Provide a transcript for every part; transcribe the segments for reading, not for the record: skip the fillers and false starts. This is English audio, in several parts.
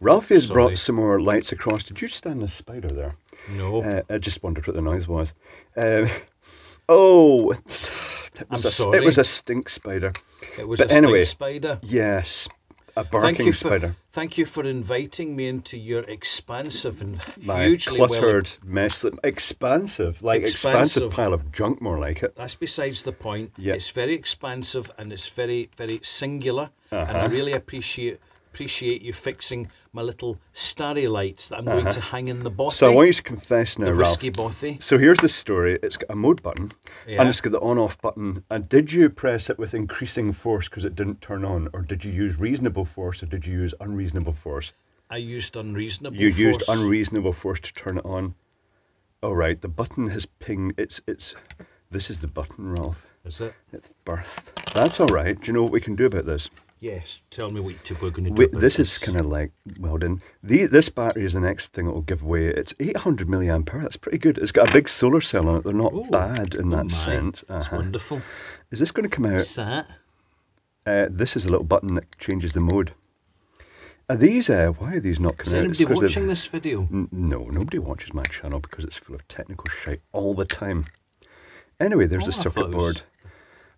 Ralphie has brought some more lights across. Did you stand a spider there? No. I just wondered what the noise was. Oh, it was a stink spider. It was stink spider. Yes, a barking spider. Thank you for inviting me into your expansive and hugely cluttered mess. Expansive, like expansive pile of junk, more like it. That's besides the point. Yeah. It's very expansive and it's very, very singular. And I really appreciate you fixing my little starry lights that I'm going to hang in the bothy. So I want you to confess now, Ralph. So here's the story. It's got a mode button, and it's got the on-off button. And did you press it with increasing force because it didn't turn on, or did you use reasonable force, or did you use unreasonable force? I used unreasonable force. You used unreasonable force to turn it on. All right, the button has pinged. This is the button, Ralph. Is it? It's birthed. That's all right. Do you know what we can do about this? Yes, tell me what you two are going to do about this. Is kind of like welding. This battery is the next thing that will give way. It's 800 milliamp hour. That's pretty good. It's got a big solar cell on it. They're not bad in that sense. That's wonderful. Is this going to come out? What's that? This is a little button that changes the mode. Are these? Why are these not coming out? Is anybody watching this video? No, nobody watches my channel because it's full of technical shite all the time. Anyway, there's the circuit board.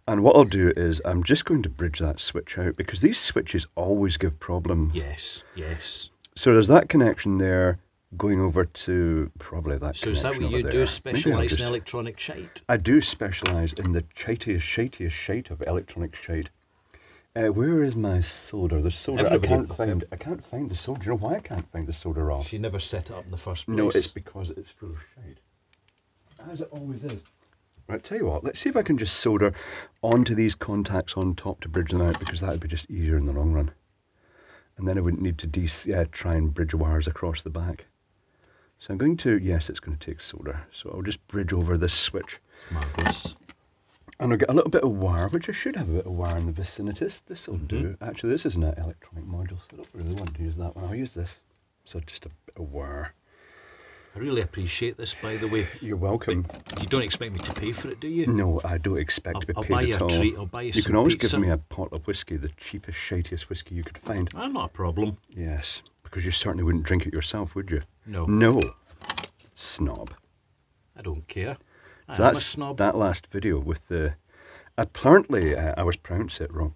And what I'll do is I'm just going to bridge that switch out because these switches always give problems. Yes, yes. So there's that connection there going over to probably that connection. So is that what you do, specialise in electronic shite? I do specialise in the shitiest shite of electronic shite. Where is my solder? The solder I can't find the solder. Do you know why I can't find the solder off? She never set it up in the first place. No, it's because it's full of shite. As it always is. Right, tell you what, let's see if I can just solder onto these contacts on top to bridge them out because that would be just easier in the long run. And then I wouldn't need to try and bridge wires across the back. So I'm going to, yes, it's going to take solder. So I'll just bridge over this switch. It's marvellous. And I'll get a little bit of wire, which I should have a bit of wire in the vicinity. This will do. Actually, this isn't an electronic module, so I don't really want to use that one. I'll use this. So just a bit of wire. I really appreciate this, by the way. You're welcome. But you don't expect me to pay for it, do you? No, I don't expect to be paid at all. I'll buy you a treat, I'll buy you some pizza. You can always give me a pot of whiskey, the cheapest, shitiest whiskey you could find. Ah, not a problem. Yes, because you certainly wouldn't drink it yourself, would you? No. No. Snob. I don't care. I'm a snob. That last video with the... Apparently, I was pronouncing it wrong.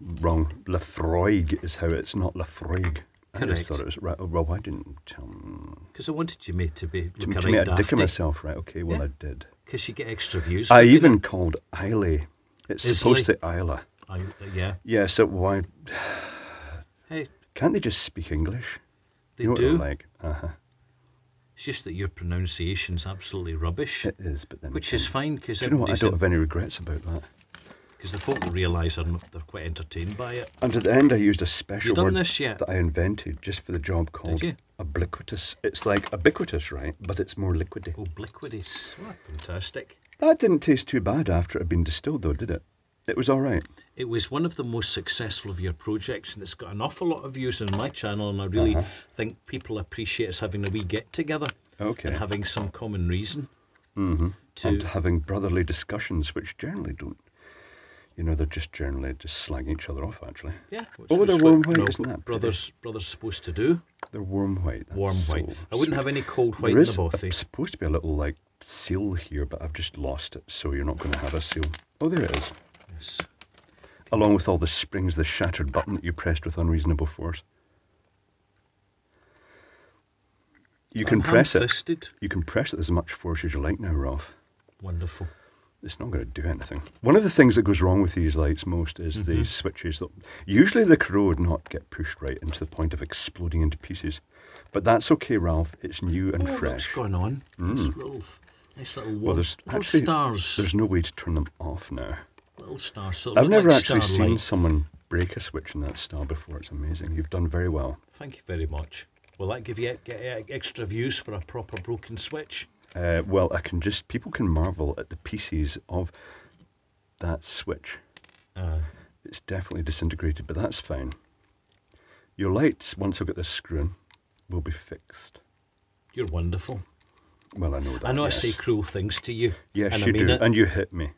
Laphroaig is how it's not Laphroaig. Correct. I just thought it was right. Oh, well, why didn't you tell me? Because I wanted you mate to be to make a dick of myself, right? Okay, well, yeah. I did. Because you get extra views. I even called Isla. It's supposed to Isla. Yeah. Yeah. So why? Hey. Can't they just speak English? They do. Like. It's just that your pronunciation's absolutely rubbish. It is, but then which is fine because do you know what? I don't have any regrets about that. Because the folk will realise they're quite entertained by it. And at the end I used a special word that I invented just for the job called obliquitous. It's like ubiquitous, right? But it's more liquidy. Obliquitous. What? Fantastic. That didn't taste too bad after it had been distilled though, did it? It was all right. It was one of the most successful of your projects and it's got an awful lot of views on my channel and I really think people appreciate us having a wee get together and having some common reason. And having brotherly discussions, which generally don't. You know, they're just generally just slagging each other off, actually. Yeah. Oh, they're warm white, isn't that? Brothers supposed to do. They're warm white. Warm white. I wouldn't have any cold white in the bothy. There's supposed to be a little, like, seal here, but I've just lost it, so you're not going to have a seal. Oh, there it is. Yes. Along with all the springs, the shattered button that you pressed with unreasonable force. You can press it. You can press it as much force as you like now, Ralph. Wonderful. It's not going to do anything. One of the things that goes wrong with these lights most is these switches. Usually they corrode, not get pushed right into the point of exploding into pieces. But that's okay, Ralph. It's new and fresh. What's going on? Nice little stars. There's no way to turn them off now. Little stars. So I've never actually seen someone break a switch in that style before. It's amazing. You've done very well. Thank you very much. Will that give you extra views for a proper broken switch? Well, people can marvel at the pieces of that switch. It's definitely disintegrated, but that's fine. Your lights, once I've got this screw in, will be fixed. You're wonderful. Well, I know that. I know I say cruel things to you. Yes, you do, and you hit me.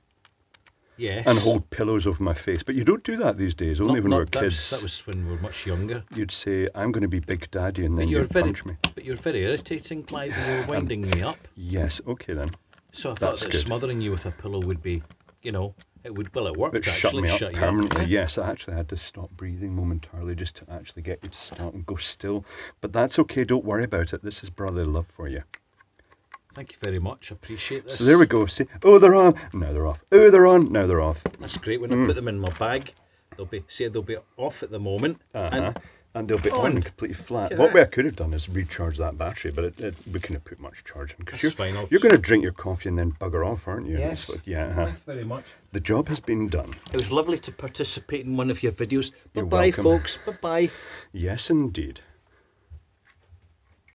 Yes. And hold pillows over my face. But you don't do that these days, only when we're kids. That was when we were much younger. You'd say, I'm going to be Big Daddy, and then you'd punch me. But you're very irritating, Clive, and you're winding me up. Yes, okay then. So I thought that smothering you with a pillow would be, you know, it would, well, it worked actually. Shut me up permanently, yes. I actually had to stop breathing momentarily just to actually get you to start and go still. But that's okay, don't worry about it. This is brotherly love for you. Thank you very much, I appreciate this. So there we go, see, oh they're on, now they're off, oh they're on, now they're off. That's great, when I put them in my bag, they'll be, see, they'll be off at the moment. And they'll be on completely flat. What we could have done is recharge that battery, but we couldn't have put much charge in. That's fine. You're going to drink your coffee and then bugger off, aren't you? Yes. Yeah. Thank you very much. The job has been done. It was lovely to participate in one of your videos. Bye-bye, folks. Bye-bye. Yes, indeed.